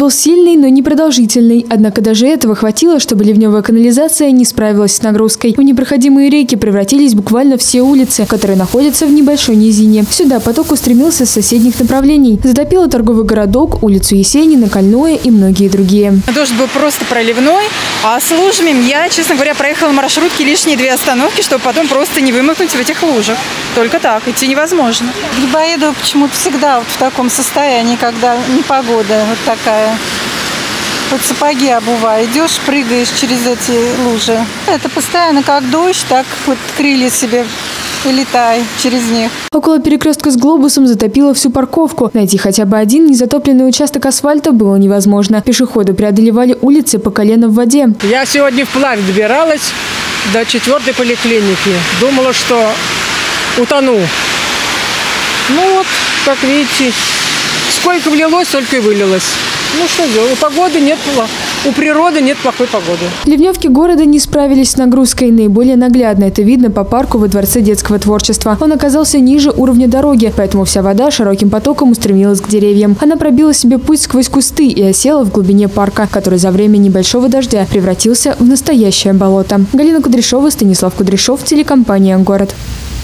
был сильный, но не продолжительный. Однако даже этого хватило, чтобы ливневая канализация не справилась с нагрузкой. В непроходимые реки превратились буквально все улицы, которые находятся в небольшой низине. Сюда поток устремился с соседних направлений. Затопило торговый городок, улицу Есенина, Кольное и многие другие. Дождь был просто проливной, а с лужами я, честно говоря, проехала маршрутки лишние 2 остановки, чтобы потом просто не вымокнуть в этих лужах. Только так, идти невозможно. Грибоедов почему-то всегда вот в таком состоянии, когда непогода вот такая. Под сапоги обувая, идешь, прыгаешь через эти лужи. Это постоянно как дождь, так вот крылья себе и летай через них. Около перекрестка с глобусом затопило всю парковку. Найти хотя бы один незатопленный участок асфальта было невозможно. Пешеходы преодолевали улицы по колено в воде. Я сегодня вплавь добиралась до 4-й поликлиники. Думала, что утону. Ну вот, как видите, сколько влилось, столько и вылилось. Ну что делать? У природы нет плохой погоды. Ливневки города не справились с нагрузкой. Наиболее наглядно это видно по парку во Дворце детского творчества. Он оказался ниже уровня дороги, поэтому вся вода широким потоком устремилась к деревьям. Она пробила себе путь сквозь кусты и осела в глубине парка, который за время небольшого дождя превратился в настоящее болото. Галина Кудряшова, Станислав Кудряшов, телекомпания «Город».